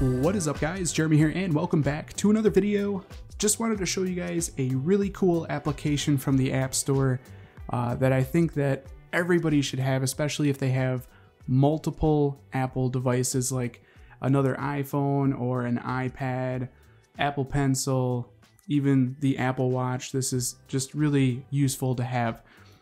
What is up, guys? Jeremy here, and welcome back to another video. Just wanted to show you guys a really cool application from the App Store that I think that everybody should have, especially if they have multiple Apple devices like another iPhone or an iPad, Apple Pencil, even the Apple Watch. This is just really useful to have.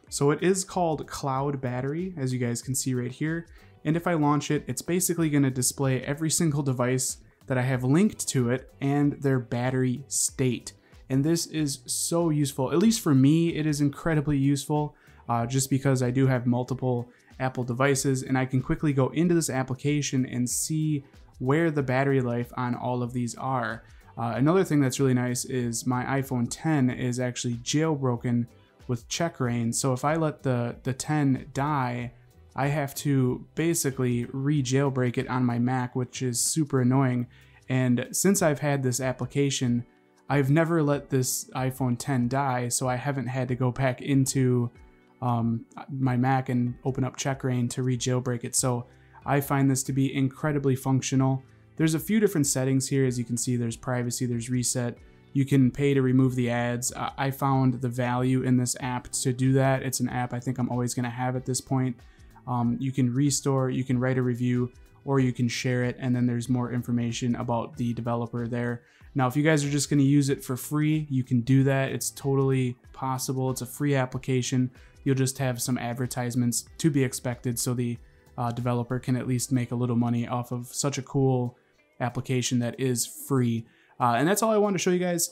So it is called Cloud Battery, as you guys can see right here. And if I launch it, it's basically going to display every single device that I have linked to it and their battery state. And this is so useful. At least for me, it is incredibly useful just because I do have multiple Apple devices and I can quickly go into this application and see where the battery life on all of these are. Another thing that's really nice is my iPhone 10 is actually jailbroken with checkra1n. So if I let the 10 die, I have to basically re-jailbreak it on my Mac, which is super annoying. And since I've had this application, I've never let this iPhone 10 die, so I haven't had to go back into my Mac and open up checkra1n to re-jailbreak it. So I find this to be incredibly functional. There's a few different settings here. As you can see, there's privacy, there's reset. You can pay to remove the ads. I found the value in this app to do that. It's an app I think I'm always gonna have at this point. You can restore, you can write a review, or you can share it, and then there's more information about the developer there. Now, if you guys are just going to use it for free, you can do that. It's totally possible. It's a free application. You'll just have some advertisements to be expected, so the developer can at least make a little money off of such a cool application that is free. And that's all I wanted to show you guys.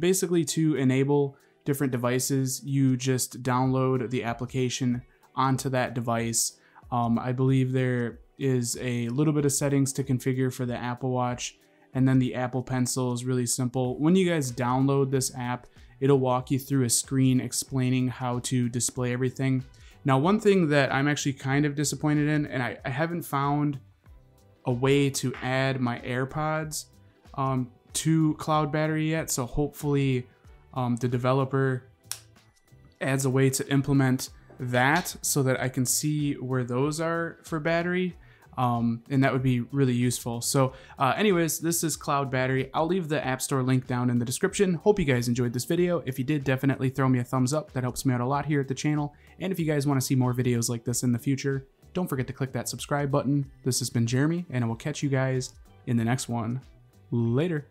Basically, to enable different devices, you just download the application onto that device. I believe there is a little bit of settings to configure for the Apple Watch, and then the Apple Pencil is really simple. When you guys download this app, it'll walk you through a screen explaining how to display everything. Now, one thing that I'm actually kind of disappointed in, and I haven't found a way to add my AirPods to Cloud Battery yet, so hopefully the developer adds a way to implement that so that I can see where those are for battery, and that would be really useful. So anyways, this is Cloud Battery. I'll leave the App Store link down in the description. Hope you guys enjoyed this video. If you did, definitely throw me a thumbs up. That helps me out a lot here at the channel. And if you guys want to see more videos like this in the future, don't forget to click that subscribe button. This has been Jeremy, and I will catch you guys in the next one. Later.